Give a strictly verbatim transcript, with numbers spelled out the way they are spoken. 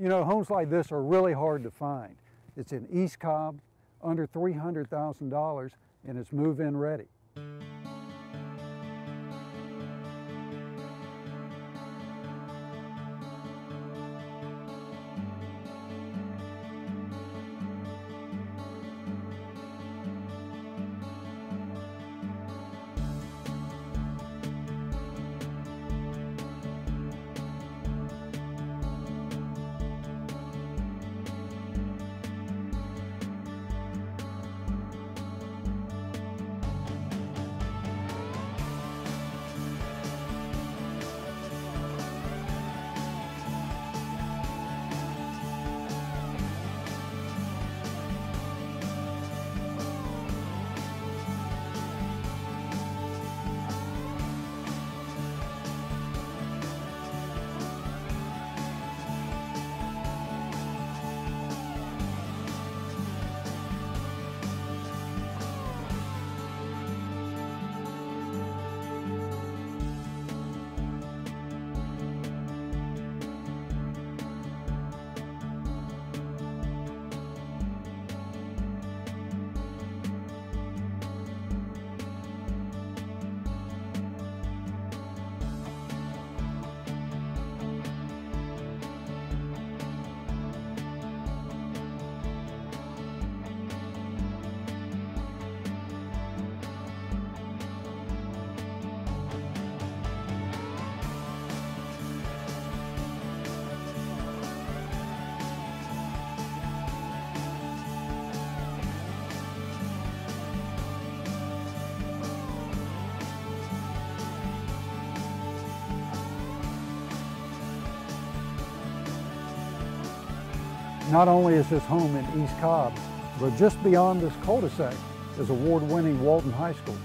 You know, homes like this are really hard to find. It's in East Cobb, under three hundred thousand dollars, and it's move-in ready. Not only is this home in East Cobb, but just beyond this cul-de-sac is award-winning Walton High School.